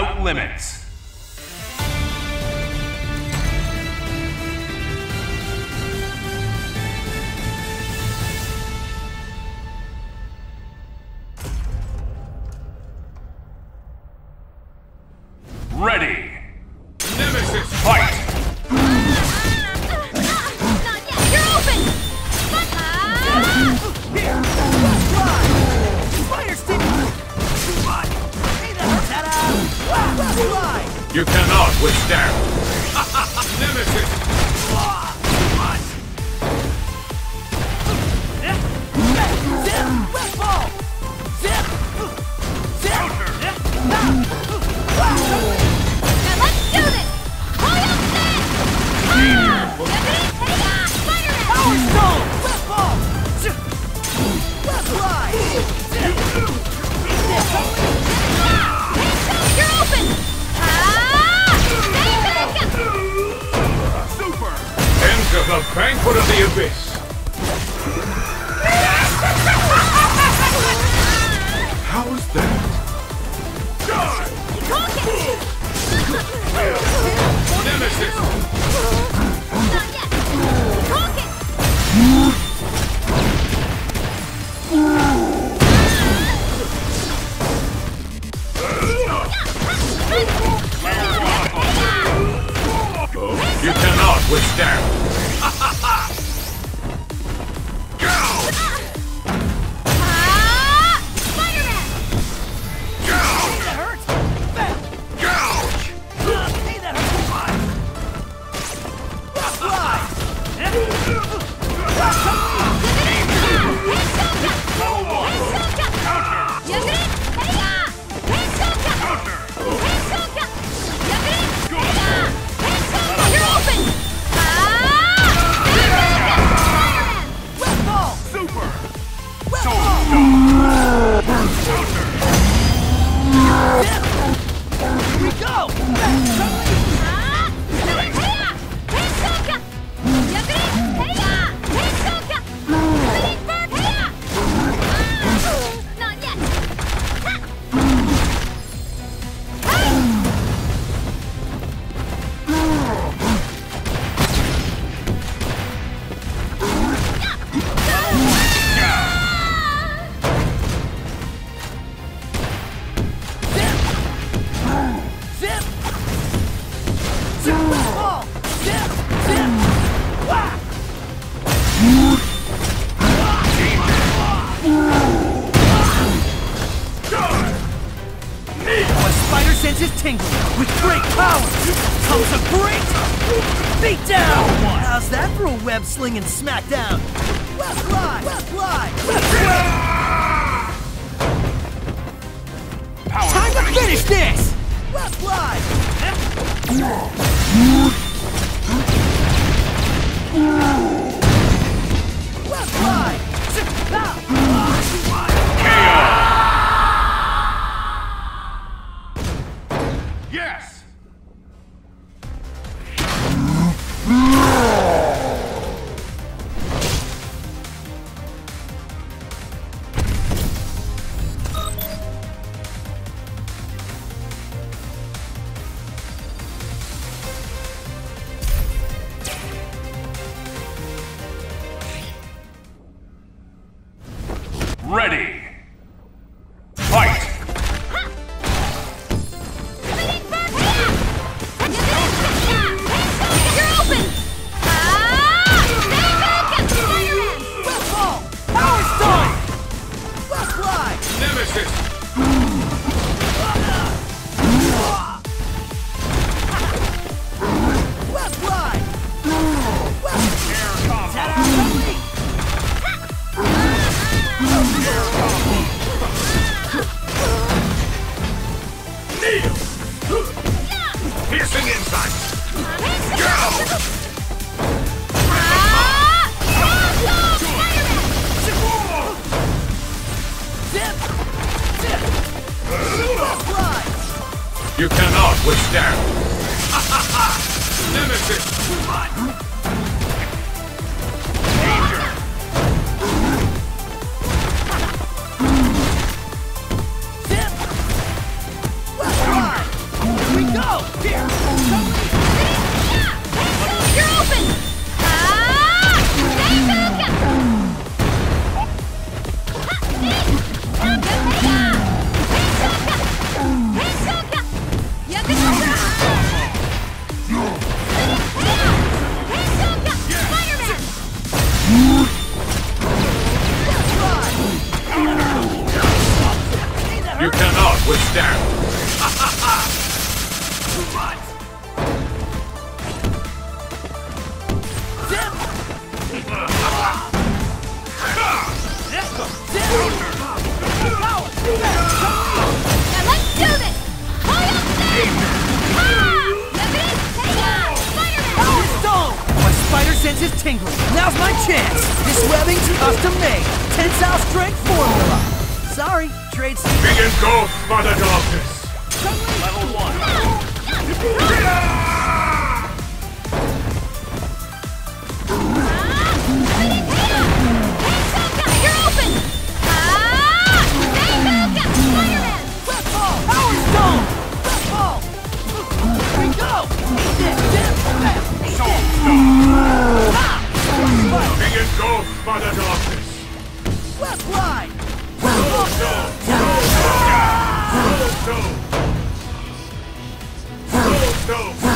without limits. Ready! Nemesis, fight! Not yet! You're open! Fire Stone! You cannot withstand! Nemesis! Zip! Let's do this! Hurry up, Sam! Ah! Nemesis, take on! Spider-Man! Power Stone! Web ball! Web fly! Ah! Headshot! You're open! Ah! Nemesis! Super! Enter the banquet of the abyss! How was that? Die! Nemesis! Not yet! Talk it! You cannot withstand! Go! Spider-Man! Go! With great power comes a great beatdown! How's that for a web sling and smackdown? Web fly! Web fly! Web fly! Power. Time to finish this! Web fly! Web fly! KO! Yes! Ready! You cannot withstand! Ha ha ha! Nemesis! Danger! Zip! Go! Here! Somebody! You're open! Spider-Man! You cannot withstand! Ha ha ha! What? Zip! Now let's do this! Hold up there! Ha! Nemesis, take on! Spider-Man! Power Stone! My spider sense is tingling. Now's my chance! This webbing's custom-made. Tensile strength formula. Sorry. Big and cold, Mother Darkness! Level 1. You're open! Spider-Man! Football! Power Stone! Football! Here we go! Big and cold, Mother Darkness! Left line! Go!